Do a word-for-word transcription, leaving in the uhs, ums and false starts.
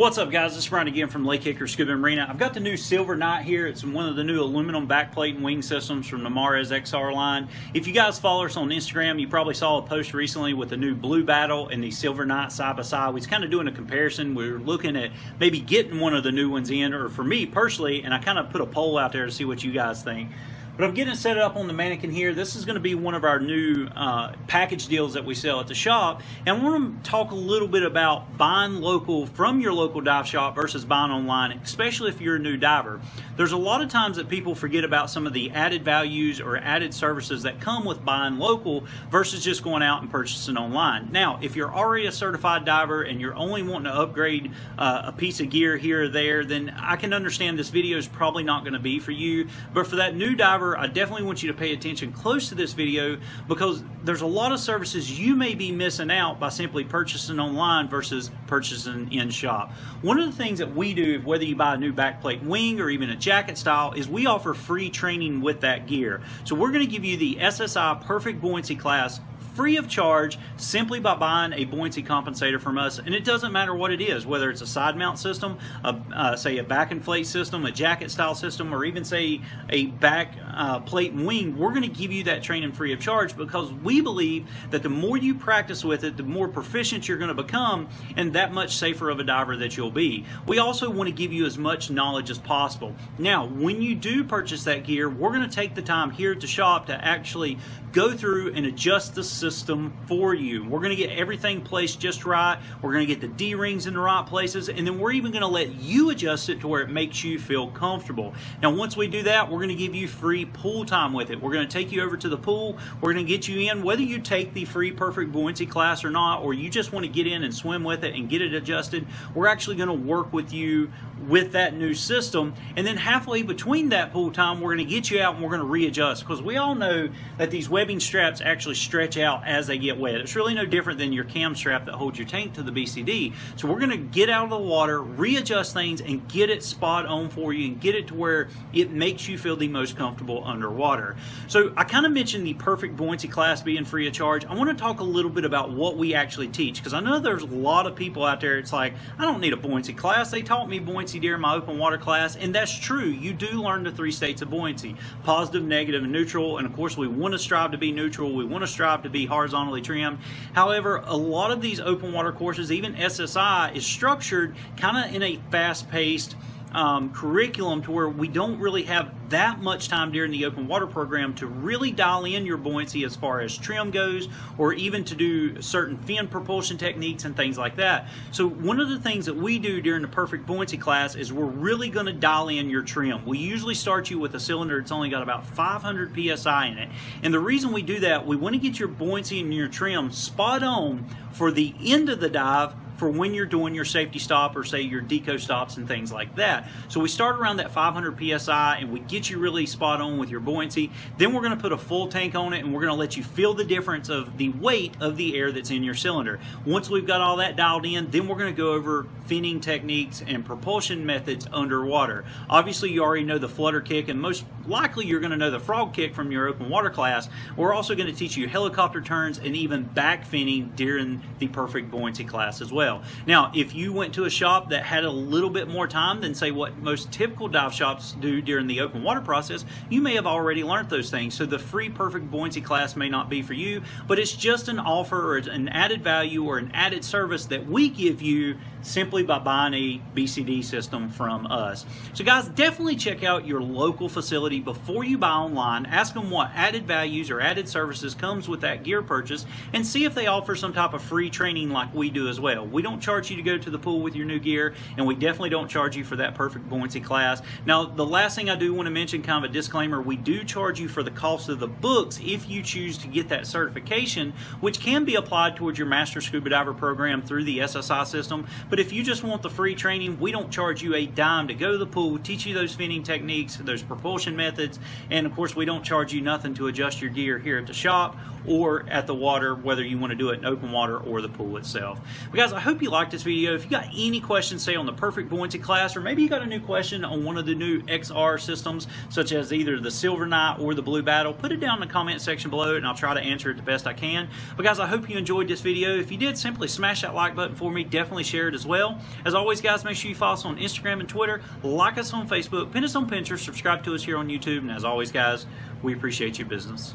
What's up, guys? It's Brian again from Lake Hickory Scuba Marina. I've got the new Silver Knight here. It's one of the new aluminum backplate and wing systems from the Mares X R line. If you guys follow us on Instagram, you probably saw a post recently with the new Blue Battle and the Silver Knight side by side. We're kind of doing a comparison. We were looking at maybe getting one of the new ones in, or for me personally, and I kind of put a poll out there to see what you guys think. But I'm getting it set up on the mannequin here. This is going to be one of our new uh, package deals that we sell at the shop. And I want to talk a little bit about buying local from your local dive shop versus buying online, especially if you're a new diver. There's a lot of times that people forget about some of the added values or added services that come with buying local versus just going out and purchasing online. Now, if you're already a certified diver and you're only wanting to upgrade uh, a piece of gear here or there, then I can understand this video is probably not going to be for you. But for that new diver, I definitely want you to pay attention close to this video, because there's a lot of services you may be missing out by simply purchasing online versus purchasing in shop. One of the things that we do, whether you buy a new backplate wing or even a jacket style, is we offer free training with that gear. So we're going to give you the S S I Perfect Buoyancy Class free of charge simply by buying a buoyancy compensator from us. And it doesn't matter what it is, whether it's a side mount system, a, uh, say a back inflate system, a jacket style system, or even say a back uh, plate and wing. We're going to give you that training free of charge, because we believe that the more you practice with it, the more proficient you're going to become, and that much safer of a diver that you'll be. We also want to give you as much knowledge as possible. Now, when you do purchase that gear, we're going to take the time here at the shop to actually go through and adjust the system for you. We're going to get everything placed just right. We're going to get the D-rings in the right places, and then we're even going to let you adjust it to where it makes you feel comfortable. Now, once we do that, we're going to give you free pool time with it. We're going to take you over to the pool. We're going to get you in, whether you take the free Perfect Buoyancy Class or not, or you just want to get in and swim with it and get it adjusted. We're actually going to work with you with that new system, and then halfway between that pool time, we're going to get you out and we're going to readjust, because we all know that these webbing straps actually stretch out as they get wet. It's really no different than your cam strap that holds your tank to the B C D. So we're going to get out of the water, readjust things, and get it spot on for you, and get it to where it makes you feel the most comfortable underwater. So I kind of mentioned the Perfect Buoyancy Class being free of charge. I want to talk a little bit about what we actually teach, because I know there's a lot of people out there, it's like, I don't need a buoyancy class. They taught me buoyancy during my open water class, and that's true. You do learn the three states of buoyancy: positive, negative, and neutral. And of course, we want to strive to be neutral. We want to strive to be horizontally trimmed. However, a lot of these open water courses, even S S I, is structured kind of in a fast-paced Um, curriculum to where we don't really have that much time during the open water program to really dial in your buoyancy as far as trim goes, or even to do certain fin propulsion techniques and things like that. So one of the things that we do during the Perfect Buoyancy Class is we're really going to dial in your trim. We usually start you with a cylinder that's only got about five hundred P S I in it, and the reason we do that, we want to get your buoyancy and your trim spot on for the end of the dive, for when you're doing your safety stop or say your deco stops and things like that. So we start around that five hundred P S I and we get you really spot on with your buoyancy. Then we're going to put a full tank on it, and we're going to let you feel the difference of the weight of the air that's in your cylinder. Once we've got all that dialed in, then we're going to go over finning techniques and propulsion methods underwater. Obviously, you already know the flutter kick, and most likely you're going to know the frog kick from your open water class. We're also going to teach you helicopter turns and even back finning during the Perfect Buoyancy Class as well. Now, if you went to a shop that had a little bit more time than, say, what most typical dive shops do during the open water process, you may have already learned those things. So the free Perfect Buoyancy Class may not be for you, but it's just an offer or an added value or an added service that we give you simply by buying a B C D system from us. So guys, definitely check out your local facility before you buy online. Ask them what added values or added services comes with that gear purchase, and see if they offer some type of free training like we do as well. We don't charge you to go to the pool with your new gear, and we definitely don't charge you for that Perfect Buoyancy Class. Now, the last thing I do want to mention, kind of a disclaimer, we do charge you for the cost of the books if you choose to get that certification, which can be applied towards your Master Scuba Diver program through the S S I system. But if you just want the free training, we don't charge you a dime to go to the pool, teach you those finning techniques, those propulsion methods, and of course, we don't charge you nothing to adjust your gear here at the shop or at the water, whether you want to do it in open water or the pool itself. But guys, I hope hope you liked this video. If you got any questions, say on the Perfect Buoyancy class, or maybe you got a new question on one of the new X R systems, such as either the Silver Knight or the Blue Battle, put it down in the comment section below and I'll try to answer it the best I can. But guys, I hope you enjoyed this video. If you did, simply smash that like button for me. Definitely share it as well. As always, guys, make sure you follow us on Instagram and Twitter, like us on Facebook, pin us on Pinterest, subscribe to us here on YouTube, and as always, guys, we appreciate your business.